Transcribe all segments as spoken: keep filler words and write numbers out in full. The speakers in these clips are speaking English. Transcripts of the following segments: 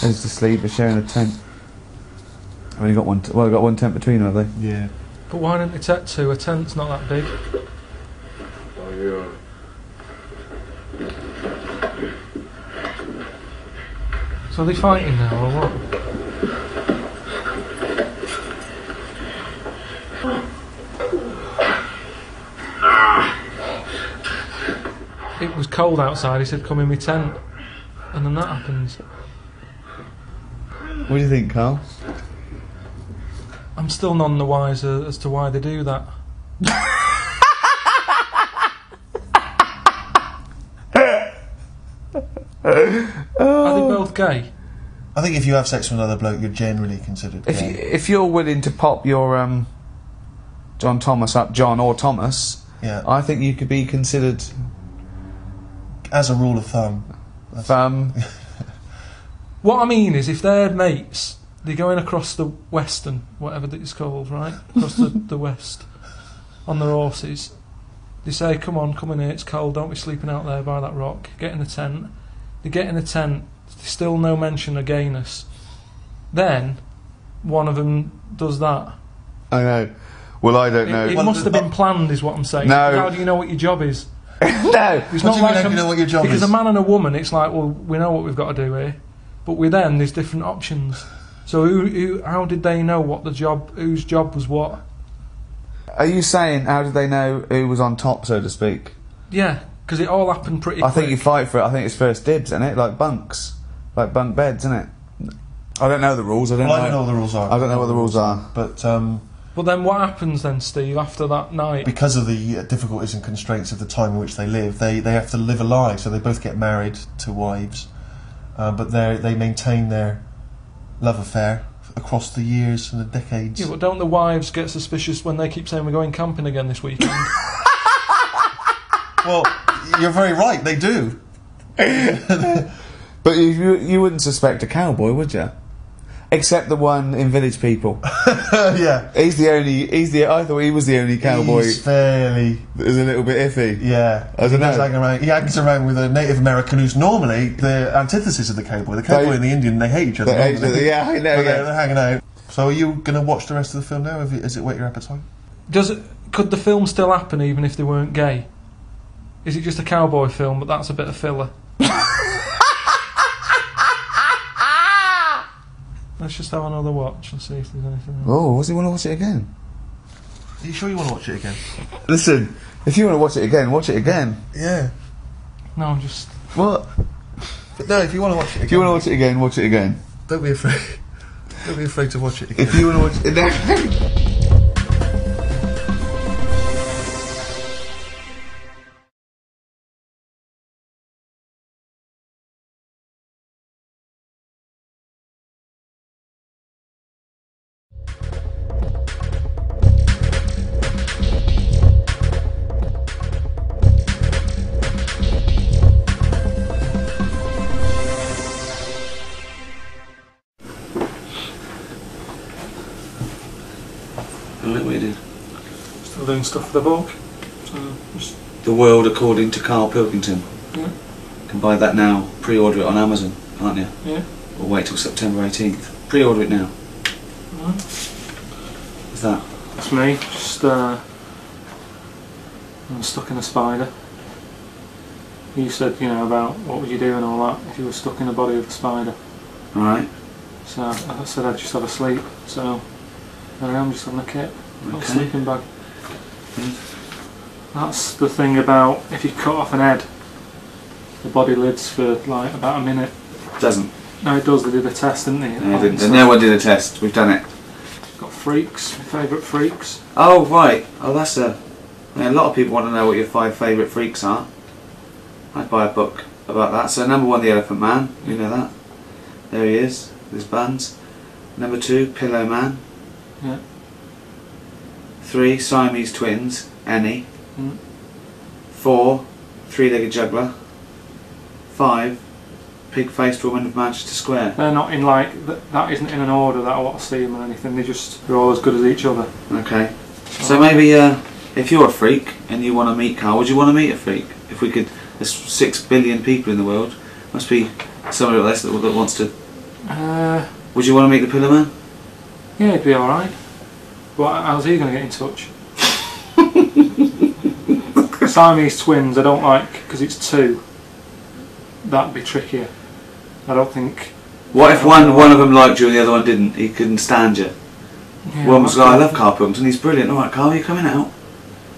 There's the sleep, they're sharing a tent. I've only got one, t well, I've got one tent between them, have they? Yeah. But why don't they take two? A tent's not that big. Oh, yeah. So are they fighting now, or what? It was cold outside, he said, come in my tent. And then that happens. What do you think, Carl? I'm still none the wiser as to why they do that. Are they both gay? I think if you have sex with another bloke, you're generally considered if gay. You, if you're willing to pop your um, John Thomas up, John or Thomas, yeah. I think you could be considered... As a rule of thumb. Thumb. What I mean is, if they're mates... They're going across the western, whatever that is called, right? Across the, the west, on their horses. They say, come on, come in here, it's cold, don't be sleeping out there by that rock. Get in a tent. They get in a tent, still no mention of gayness. Then, one of them does that. I know. Well, I don't it, know. It well, must have been planned, is what I'm saying. No. How do you know what your job is? No. It's not like you know what your job because is? Because a man and a woman, it's like, well, we know what we've got to do here. But with them, there's different options. So who, who, how did they know what the job, whose job was what? Are you saying how did they know who was on top, so to speak? Yeah, because it all happened pretty quick. I think you fight for it. I think it's first dibs, isn't it? Like bunks. Like bunk beds, isn't it? I don't know the rules. I don't, well, know. I don't know what the rules are. I don't know what the rules are. But um, But then what happens then, Steve, after that night? Because of the difficulties and constraints of the time in which they live, they, they have to live a lie, so they both get married to wives. Uh, but they maintain their... love affair across the years and the decades. Yeah, but don't the wives get suspicious when they keep saying we're going camping again this weekend? Well, you're very right, they do. But you, you wouldn't suspect a cowboy, would you? Except the one in Village People. Yeah. He's the only, he's the, I thought he was the only cowboy. He's fairly... It was a little bit iffy. Yeah. I don't know. Around, he acts around with a Native American who's normally the antithesis of the cowboy. The cowboy they, and the Indian, they hate each other. They hate each other. Yeah, I know. They're, yeah. They're hanging out. So are you going to watch the rest of the film now? Has it whet your appetite? Does it, could the film still happen even if they weren't gay? Is it just a cowboy film, but that's a bit of filler? Let's just have another watch and see if there's anything else. Oh, does he want to watch it again? Are you sure you want to watch it again? Listen, if you want to watch it again, watch it again. Yeah. No, I'm just... What? No, if you want to watch it again... If you want to watch it again, watch it again. Don't be afraid. Don't be afraid to watch it again. If you want to watch it... No. Doing stuff for the book. So just The World According to Karl Pilkington. Yeah. You can buy that now, pre-order it on Amazon, can't you? Yeah. Or wait till September eighteenth. Pre-order it now. Right. What's that? That's me, just uh, I'm stuck in a spider. You said, you know, about what would you do and all that if you were stuck in the body of a spider. Right. So I said I'd just have a sleep, so there I am, just having a kit. Okay. A sleeping bag. That's the thing about if you cut off an head, the body lives for like about a minute. It doesn't. No, it does. They did a test, didn't they? No, they didn't. No one did a test. We've done it. Got Freaks, favourite Freaks. Oh, right. Oh, that's a... Yeah, a lot of people want to know what your five favourite Freaks are. I'd buy a book about that. So number one, the Elephant Man. You know that. There he is, with his buns. Number two, Pillow Man. Yeah. Three, Siamese twins, Annie. Mm. Four, three-legged juggler. Five, pig-faced woman of Manchester Square. They're not in like, th that isn't in an order that I want to see them or anything, they're just, they're all as good as each other. Okay. So maybe uh, if you're a freak and you want to meet Carl, would you want to meet a freak? If we could, there's six billion people in the world, must be somebody like this that, that wants to Uh, Would you want to make the Pillow Man? Yeah, it'd be alright. Well, how's he going to get in touch? Siamese twins I don't like because it's two. That'd be trickier. I don't think... What if one one of them liked you and the other one didn't? He couldn't stand you. Yeah, one was like, I love Karl Pilkington, he's brilliant. Alright, Karl, are you coming out?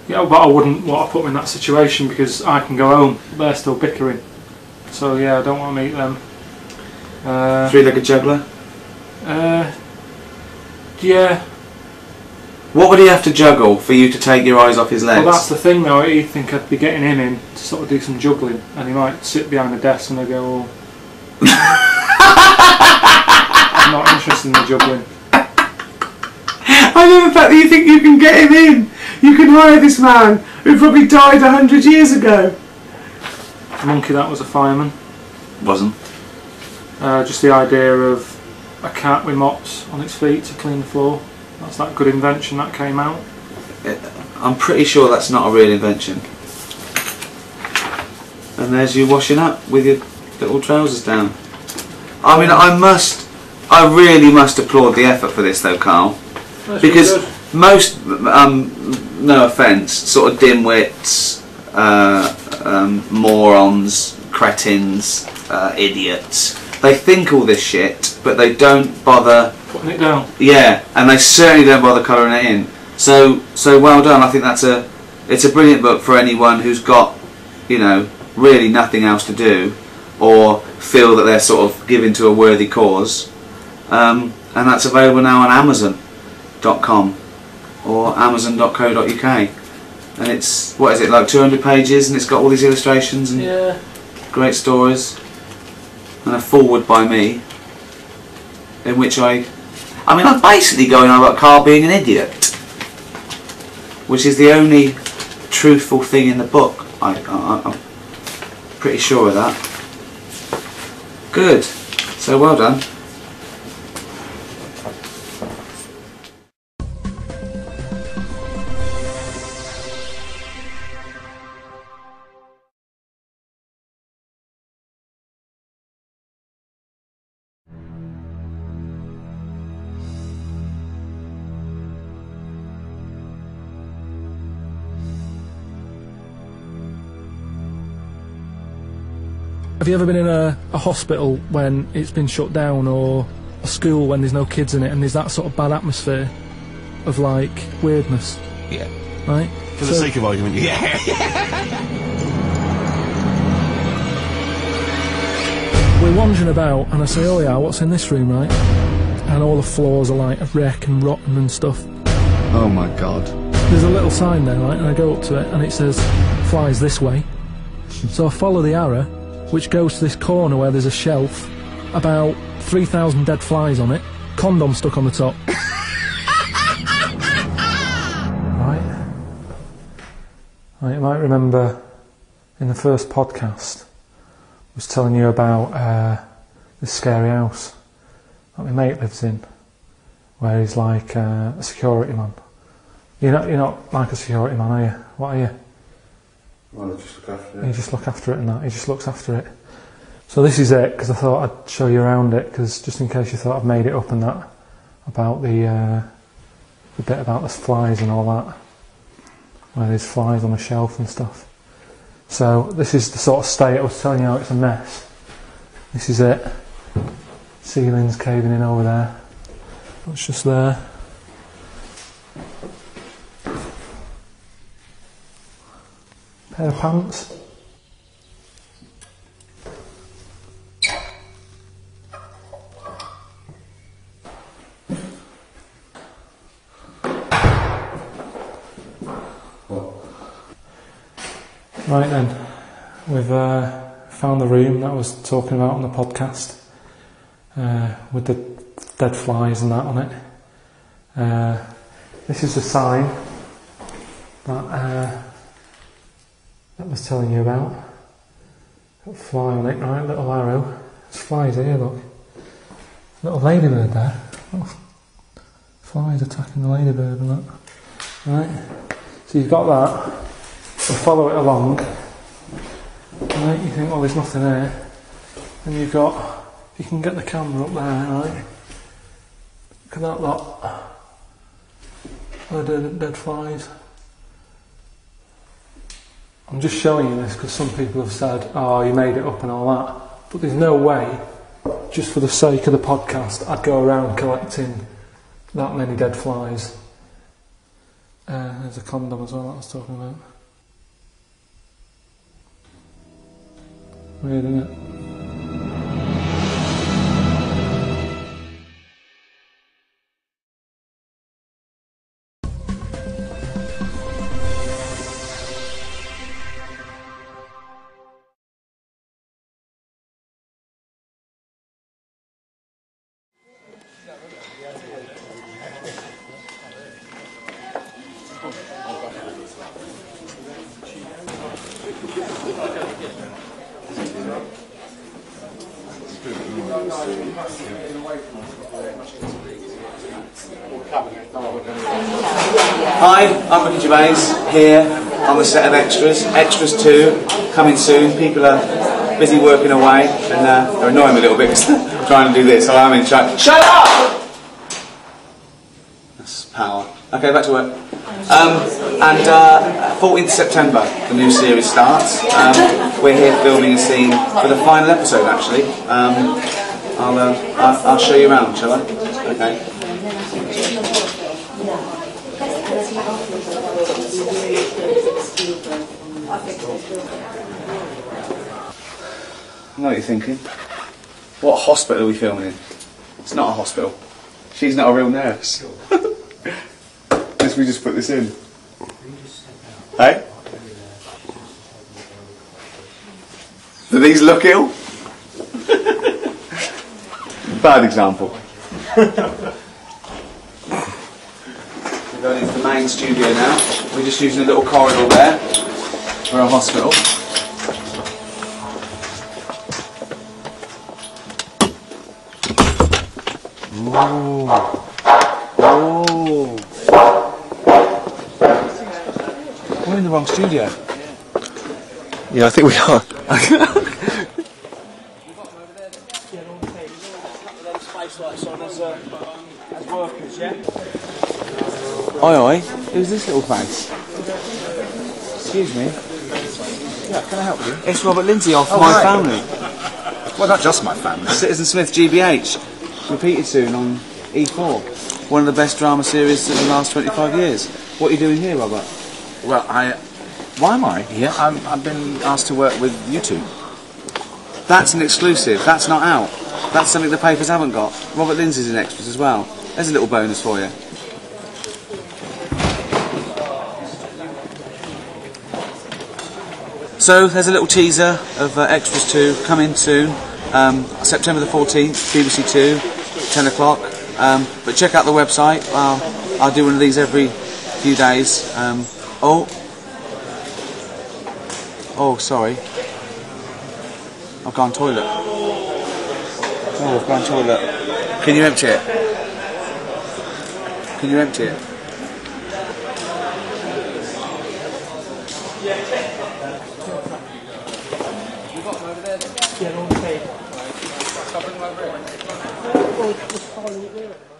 Yeah, but I wouldn't want to put them in that situation because I can go home. They're still bickering. So yeah, I don't want to meet them. Uh, Three-legged juggler? Uh, yeah. What would he have to juggle for you to take your eyes off his legs? Well, that's the thing though, he'd think I'd be getting him in to sort of do some juggling, and he might sit behind the desk and I'd go, oh, I'm not interested in the juggling. I know the fact that you think you can get him in. You can hire this man who probably died a hundred years ago. Monkey, that was a fireman. Wasn't. Uh, just the idea of a cat with mops on its feet to clean the floor. That's that good invention that came out. I'm pretty sure that's not a real invention. And there's you washing up with your little trousers down. I mean, I must, I really must applaud the effort for this though, Karl. That's because most, um, no offence, sort of dimwits, uh, um, morons, cretins, uh, idiots, they think all this shit, but they don't bother putting it down. Yeah, and they certainly don't bother colouring it in. So, so well done. I think that's a, it's a brilliant book for anyone who's got, you know, really nothing else to do, or feel that they're sort of given to a worthy cause. Um, and that's available now on Amazon dot com or Amazon dot co dot U K. And it's, what is it, like two hundred pages, and it's got all these illustrations and yeah. Great stories, and a foreword by me, in which I. I mean, I'm basically going on about Karl being an idiot, which is the only truthful thing in the book. I, I, I'm pretty sure of that. Good. So well done. Have you ever been in a, a hospital when it's been shut down, or a school when there's no kids in it and there's that sort of bad atmosphere of like weirdness? Yeah. Right? For the so, sake of argument, yeah. We're wandering about and I say, oh yeah, what's in this room, right? And all the floors are like a wreck and rotten and stuff. Oh my god. There's a little sign there, right? And I go up to it and it says, flies this way. So I follow the arrow, which goes to this corner where there's a shelf, about three thousand dead flies on it, condom stuck on the top. Right. Right, you might remember in the first podcast, I was telling you about uh, this scary house that my mate lives in, where he's like uh, a security man. You're not, you're not like a security man, are you? What are you? Well, I just look after it. He just look after it and that. He just looks after it. So this is it, because I thought I'd show you around it, because just in case you thought I'd made it up and that, about the, uh, the bit about the flies and all that, where there's flies on the shelf and stuff. So this is the sort of state I was telling you how it's a mess. This is it. Ceiling's caving in over there. That's just there. Pair of pants. Right then, we've uh, found the room that I was talking about on the podcast, uh, with the dead flies and that on it. Uh, this is the sign that uh, I was telling you about. Got a fly on it, right? Little arrow. There's flies here, look. Little ladybird there. Oh, flies attacking the ladybird and that. Right? So you've got that. We'll follow it along. Right? You think, well, there's nothing there. And you've got You can get the camera up there, right? Look at that lot. They're dead, dead flies. I'm just showing you this because some people have said, oh, you made it up and all that. But there's no way, just for the sake of the podcast, I'd go around collecting that many dead flies. Uh, there's a condom as well that I was talking about. Weird, isn't it? Hi, I'm Ricky Gervais here on the set of Extras. Extras Two coming soon. People are busy working away and uh, they're annoying me a little bit because they're trying to do this. So I'm in charge. Shut up! That's power. Okay, back to work. Um, and uh, fourteenth of September, the new series starts. Um, we're here filming a scene for the final episode, actually. Um, I'll, uh, I'll, I'll show you around, shall I? Okay. I know what you're thinking. What hospital are we filming in? It's not a hospital. She's not a real nurse. Unless we just put this in. Hey? Do these look ill? Bad example. We're going into the main studio now. We're just using a little corridor there for our hospital. Ooh. Ooh. We're in the wrong studio. Yeah, I think we are. Oi, oi, who's this little face? Excuse me. Yeah, can I help you? It's Robert Lindsay off oh, My right. Family. Well, not just My Family. Citizen Smith, G B H. Repeated soon on E four, one of the best drama series in the last twenty-five years. What are you doing here, Robert? Well, I... Why am I here? I'm, I've been asked to work with you two. That's an exclusive. That's not out. That's something the papers haven't got. Robert Lindsay's in Extras as well. There's a little bonus for you. So, there's a little teaser of uh, Extras two coming soon. Um, September the fourteenth, B B C Two, ten o'clock, um, but check out the website. I'll, I'll do one of these every few days. Um, oh, oh sorry, I've gone toilet. Oh, I've gone toilet. Can you empty it? Can you empty it? Yeah, don't take it. Stop it over here.